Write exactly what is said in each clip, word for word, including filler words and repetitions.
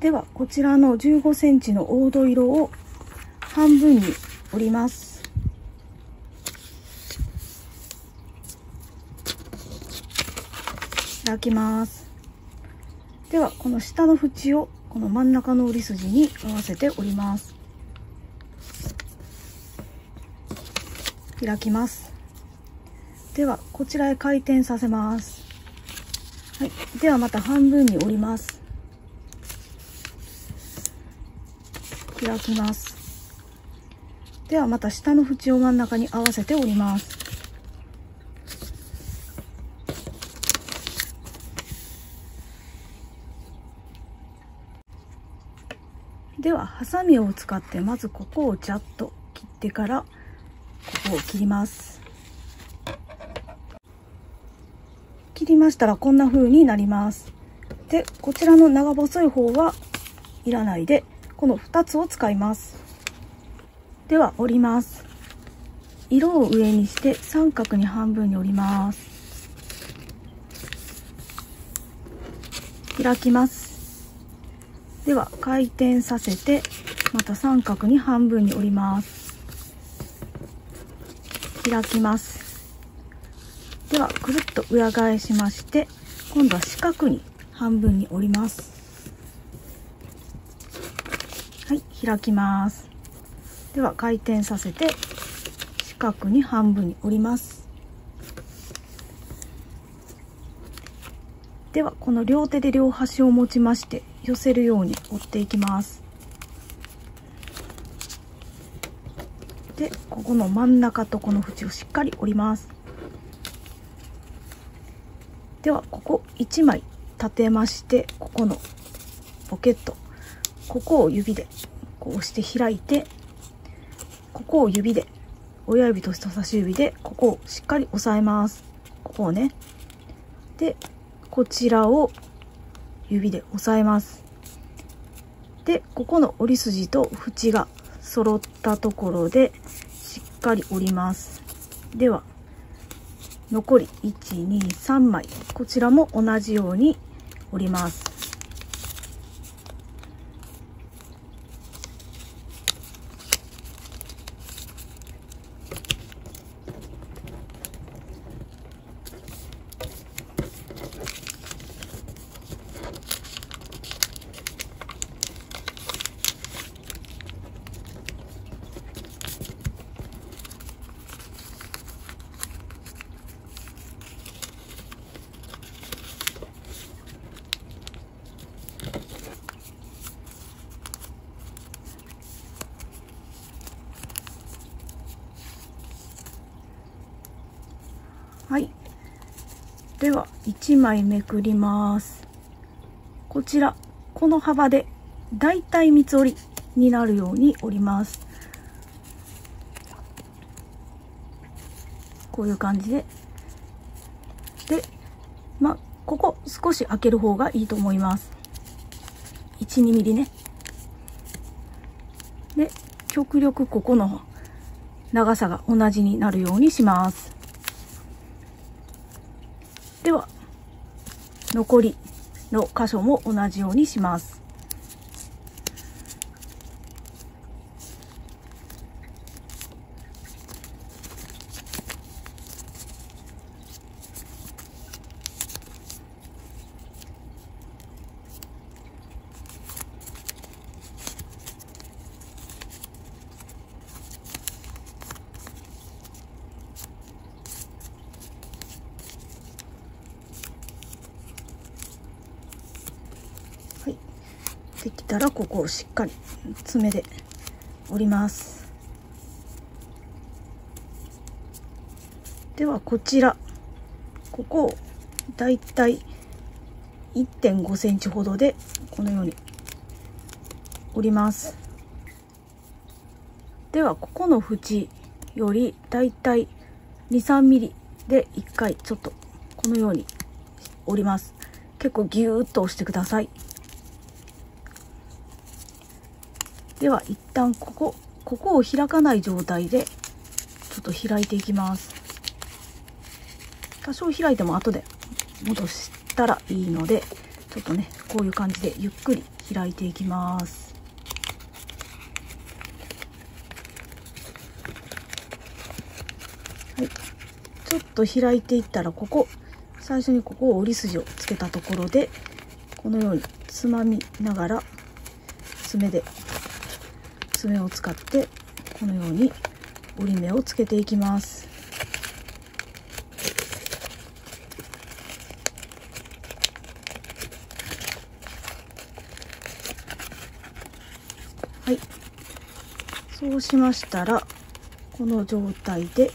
ではこちらのじゅうごセンチの黄土色を半分に折ります。開きます。ではこの下の縁をこの真ん中の折り筋に合わせて折ります。開きます。ではこちらへ回転させます。はい、ではまた半分に折ります。開きます。ではまた下の縁を真ん中に合わせて折ります。ではハサミを使ってまずここをジャッと切ってからここを切ります。切りましたらこんな風になります。でこちらの長細い方はいらないでこのふたつを使います。では折ります。色を上にして三角に半分に折ります。開きます。では回転させてまた三角に半分に折ります。開きます。ではくるっと裏返しまして今度は四角に半分に折ります。はい、開きます。では回転させて四角に半分に折ります。ではこの両手で両端を持ちまして寄せるように折っていきます。でここの真ん中とこの縁をしっかり折ります。ではここいちまい立てましてここのポケットここを指でこう押して開いてここを指で親指と人差し指でここをしっかり押さえます。ここをね。でこちらを指で押さえます。で、ここの折り筋と縁が揃ったところでしっかり折ります。では、残りいち、に、さんまい、こちらも同じように折ります。はい、ではいちまいめくります。こちらこの幅でだいたい三つ折りになるように折ります。こういう感じでで、まあここ少し開ける方がいいと思います。いち、にミリね。で極力ここの長さが同じになるようにします。では残りの箇所も同じようにします。できたらここをしっかり爪で折ります。ではこちらここをだいたい いってんごセンチ ほどでこのように折ります。ではここの縁よりだいたい に、さんミリ でいっかいちょっとこのように折ります。結構ギューッと押してください。では一旦ここここを開かない状態でちょっと開いていきます。多少開いても後で戻したらいいのでちょっとねこういう感じでゆっくり開いていきます。はい、ちょっと開いていったら、ここ最初にここを折り筋をつけたところでこのようにつまみながら爪で爪を使ってこのように折り目をつけていきます。はい、そうしましたらこの状態で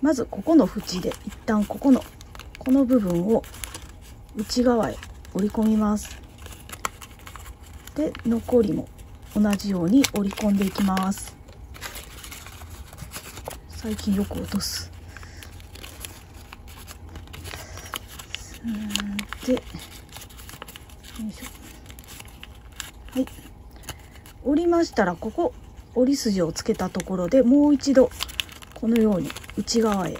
まずここの縁で一旦ここのこの部分を内側へ折り込みます。で残りも同じように折り込んでいきます。最近よく落とす。で、よいしょ。はい、折りましたらここ折り筋をつけたところでもう一度このように内側へ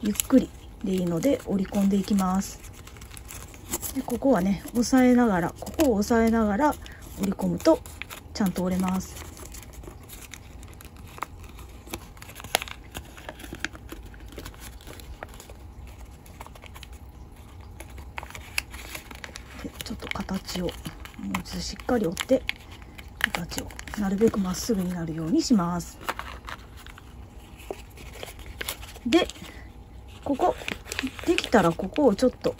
ゆっくりでいいので折り込んでいきます。でここはね押さえながらここを押さえながら折り込むとちゃんと折れます。でちょっと形をもう一度しっかり折って形をなるべくまっすぐになるようにします。でここできたらここをちょっと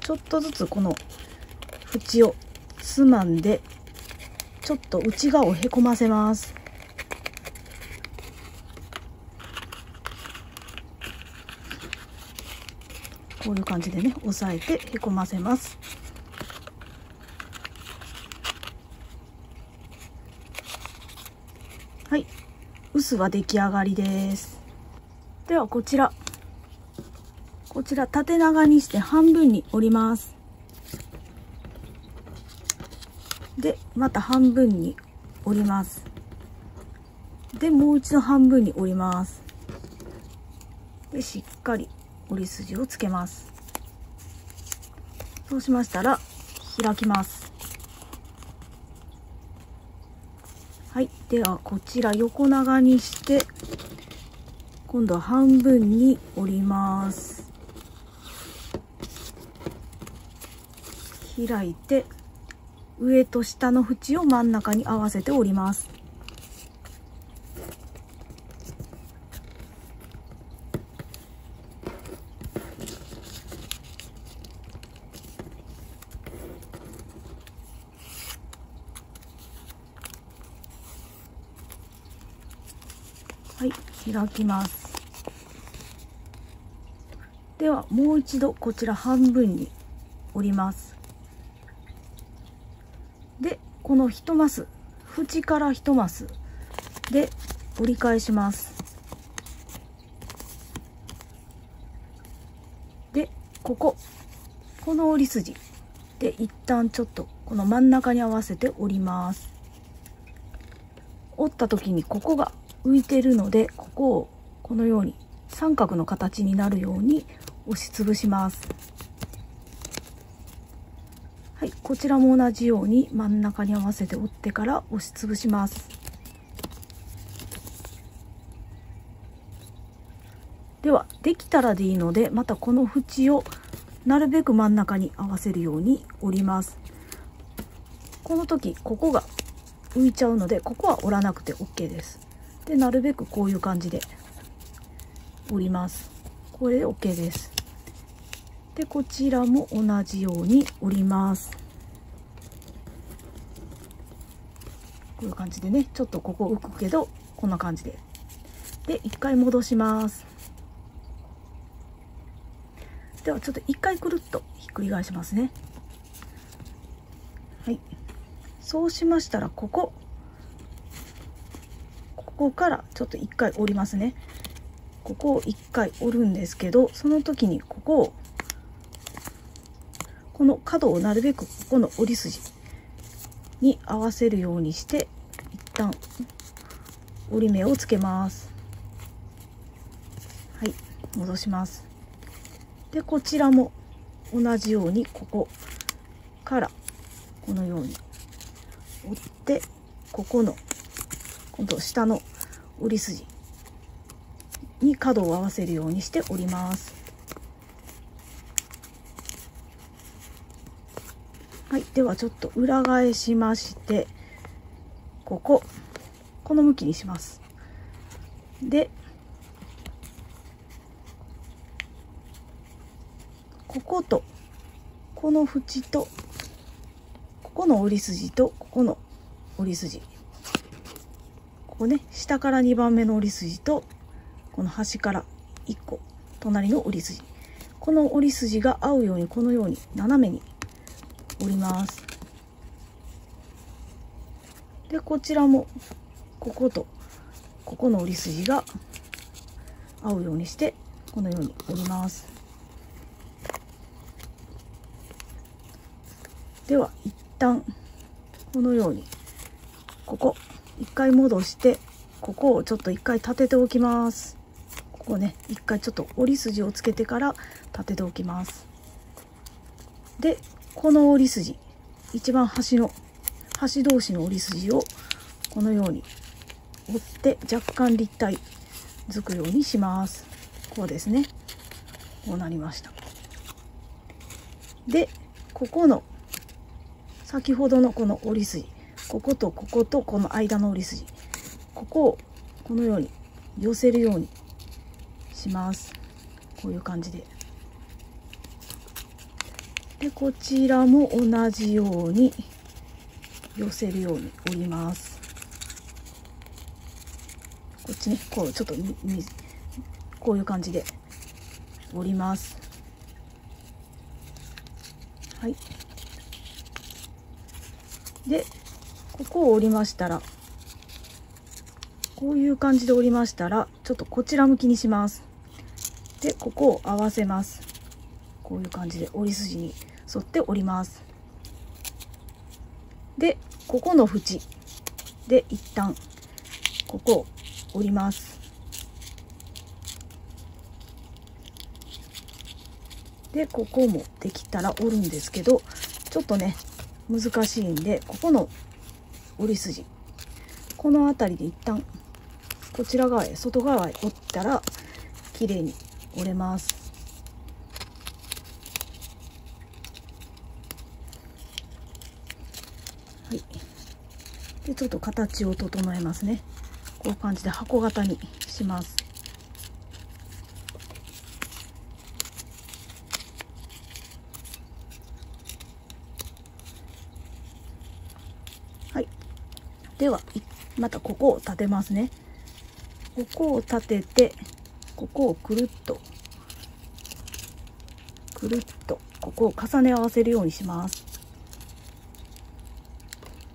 ちょっとずつこの縁をつまんでちょっと内側をへこませます。こういう感じでね押さえてへこませます。はい、薄は出来上がりです。ではこちらこちら縦長にして半分に折ります。でまた半分に折ります。でもう一度半分に折ります。でしっかり折り筋をつけます。そうしましたら開きます。はい、ではこちら横長にして今度は半分に折ります。開いて上と下の縁を真ん中に合わせて折ります。はい、開きます。ではもう一度こちら半分に折ります。でこのいちマス縁からいちマスで折り返します。でこここの折り筋で一旦ちょっとこの真ん中に合わせて折ります。折った時にここが浮いてるのでここをこのように三角の形になるように押しつぶします。はい、こちらも同じように真ん中に合わせて折ってから押しつぶします。ではできたらでいいのでまたこの縁をなるべく真ん中に合わせるように折ります。この時ここが浮いちゃうのでここは折らなくて OK です。でなるべくこういう感じで折ります。これで OK です。でこちらも同じように折ります。こういう感じでねちょっとここ浮くけどこんな感じでで一回戻します。ではちょっと一回くるっとひっくり返しますね。はい、そうしましたらここここからちょっと一回折りますね。ここを一回折るんですけどその時にここをこの角をなるべくここの折り筋に合わせるようにして一旦折り目をつけます。はい、戻します。でこちらも同じようにここからこのように折って、ここの今度下の折り筋に角を合わせるようにして折ります。はい、ではちょっと裏返しまして、こここの向きにします。でこことこの縁とここの折り筋とここの折り筋、ここね、下からにばんめの折り筋とこの端からいっこ隣の折り筋、この折り筋が合うようにこのように斜めに折ります。でこちらもこことここの折り筋が合うようにしてこのように折ります。では一旦このようにここ一回戻して、ここをちょっと一回立てておきます。ここね、一回ちょっと折り筋をつけてから立てておきます。でこの折り筋、一番端の端同士の折り筋をこのように折って若干立体づくようにします。こうですね、こうなりました。でここの先ほどのこの折り筋、こことこことこの間の折り筋、ここをこのように寄せるようにします。こういう感じで。でこちらも同じように寄せるように折ります。こっちね、こうちょっとににこういう感じで折ります。はい、でここを折りましたら、こういう感じで折りましたら、ちょっとこちら向きにします。でここを合わせます。こういう感じで折り筋に沿って折ります。でここの縁で一旦ここを折ります。でここもできたら折るんですけど、ちょっとね難しいんで、ここの折り筋、この辺りで一旦こちら側へ外側へ折ったら綺麗に折れます。はい、でちょっと形を整えますね。こういう感じで箱型にします。はい、ではまたここを立てますね。ここを立てて、ここをくるっとくるっとここを重ね合わせるようにします。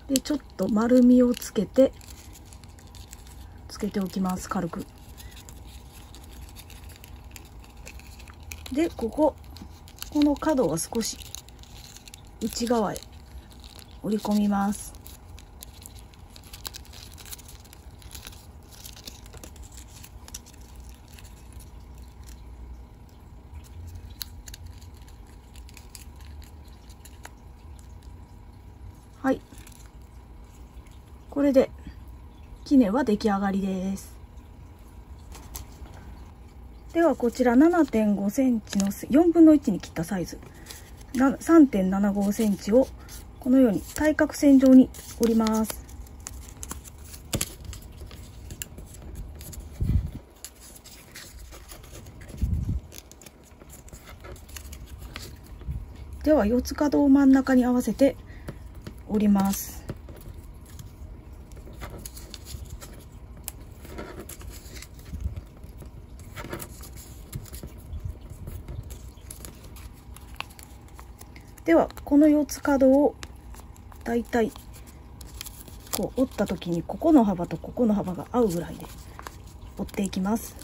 でちょっと丸みをつけてつけておきます、軽く。でこここの角は少し内側へ折り込みます。はい。これできねは出来上がりです。ではこちら ななてんごセンチのよんぶんのいちに切ったサイズ さんてんななごセンチをこのように対角線上に折ります。では四つ角を真ん中に合わせて折ります。ではこの四つ角をだいたいこう折った時に、ここの幅とここの幅が合うぐらいで折っていきます。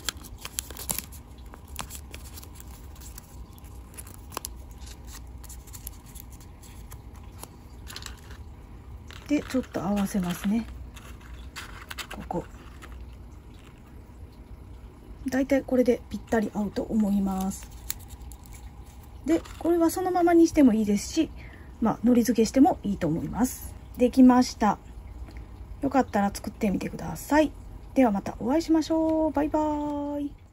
でちょっと合わせますね。ここだいたいこれでぴったり合うと思います。でこれはそのままにしてもいいですし、まあ、のり付けしてもいいと思います。できました。よかったら作ってみてください。ではまたお会いしましょう。バイバーイ。